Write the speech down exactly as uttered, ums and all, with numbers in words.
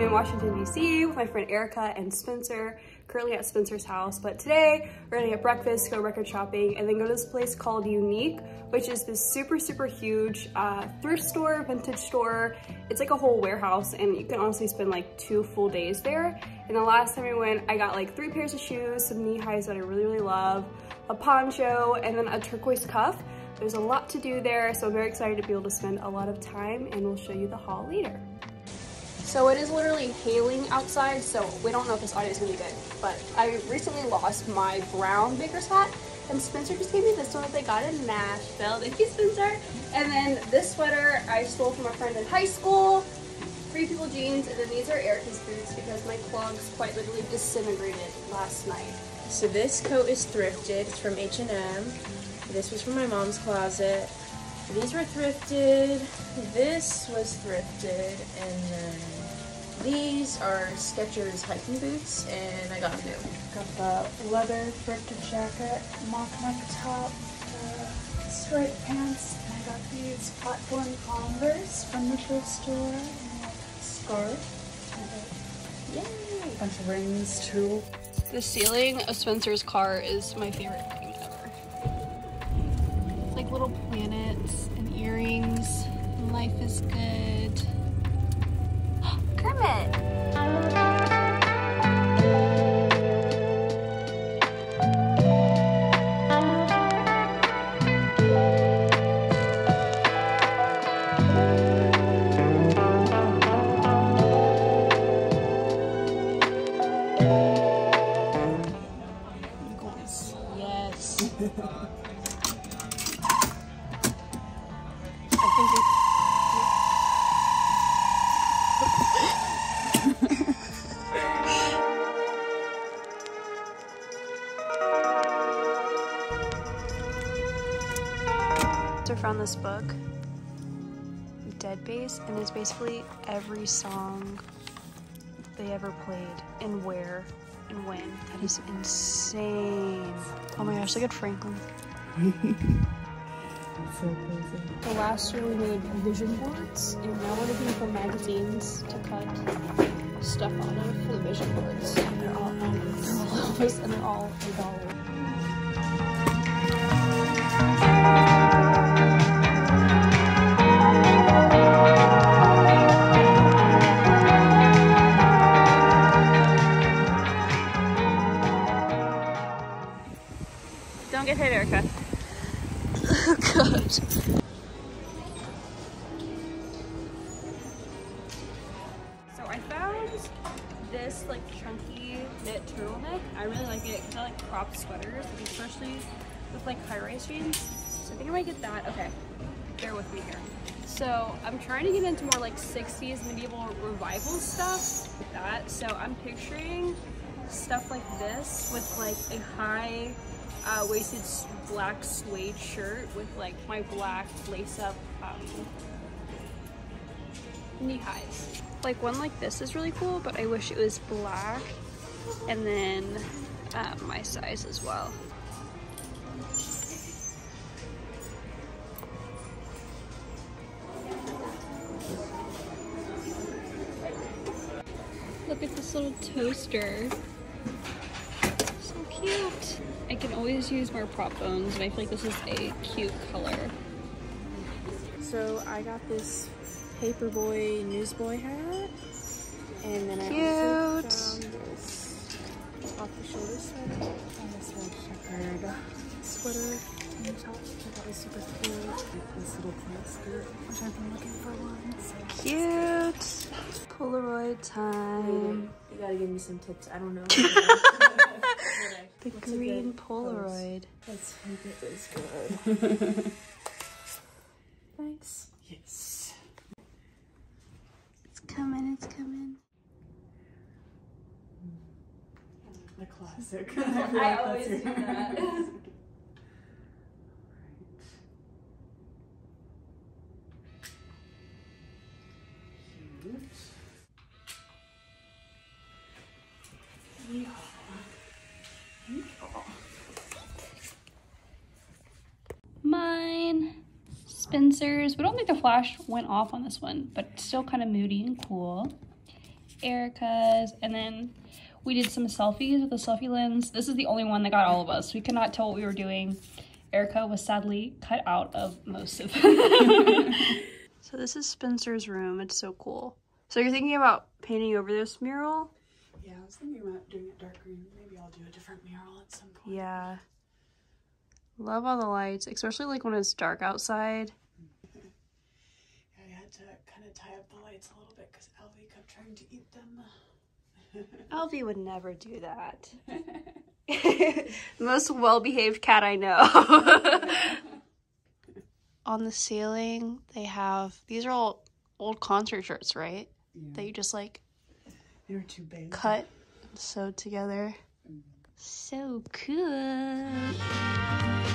I'm in Washington, D C with my friend Erica and Spencer, currently at Spencer's house. But today we're gonna get breakfast, go record shopping, and then go to this place called Unique, which is this super, super huge uh, thrift store, vintage store. It's like a whole warehouse, and you can honestly spend like two full days there. And the last time I went, I got like three pairs of shoes, some knee highs that I really, really love, a poncho, and then a turquoise cuff. There's a lot to do there, so I'm very excited to be able to spend a lot of time, and we'll show you the haul later. So it is literally hailing outside, so we don't know if this audio is gonna be good, but I recently lost my brown Baker's hat, and Spencer just gave me this one that they got in Nashville. Thank you, Spencer. And then this sweater I stole from a friend in high school, Free People jeans, and then these are Erica's boots because my clogs quite literally disintegrated last night. So this coat is thrifted, it's from H and M. This was from my mom's closet. These were thrifted. This was thrifted. And then these are Skechers hiking boots, and I got new. Got the leather thrifted jacket, mock neck top, the striped pants, and I got these platform Converse from the thrift store, and like scarf. Yay! A bunch of rings too. The ceiling of Spencer's car is my favorite thing. Little planets and earrings. Life is good. Kermit! Eagles. Yes. I found this book, Dead Bass, and it's basically every song they ever played and where and when. That is insane. Oh my gosh, look at Franklin. So crazy. So last year we made vision boards, and now we're looking for magazines to cut stuff out of for the vision boards. And they're all um, and they're all a dollar. Don't get hit, Erica. Oh god. So I found this like chunky knit turtleneck. I really like it because I like crop sweaters, especially with like high-rise jeans. So I think I might get that. Okay, bear with me here. So I'm trying to get into more like sixties medieval revival stuff with that. So I'm picturing stuff like this with like a high Uh, waisted black suede shirt with like my black lace-up um, knee highs. Like one like this is really cool, but I wish it was black and then uh, my size as well. Look at this little toaster. So cute. I can always use more prop bones, and I feel like this is a cute color. So I got this Paperboy newsboy hat, and then cute. I also found this off-the-shoulder sweater and this little checkered sweater on the top. I thought was super cute. This little plant skirt, which I've been looking for once. So cute. Polaroid time. You gotta give me some tips. I don't know. The What's green Polaroid. Pose? Let's hope it is good. Thanks. Yes. It's coming, it's coming. The classic. I always do that. Right. Cute. Yeah. Mine, Spencer's. We don't think the flash went off on this one, but it's still kind of moody and cool. Erica's, and then we did some selfies with a selfie lens. This is the only one that got all of us. We could not tell what we were doing. Erica was sadly cut out of most of them. So this is Spencer's room. It's so cool. So you're thinking about painting over this mural? Yeah, I was thinking about doing it dark green. Maybe I'll do a different mural at some point. Yeah. Love all the lights, especially like when it's dark outside. Yeah, I had to kind of tie up the lights a little bit because Alvy kept trying to eat them. Alvy would never do that. The most well-behaved cat I know. On the ceiling, they have, these are all old concert shirts, right? Yeah. That you just like they were too big. Cut and sewed together. Mm-hmm. So cool.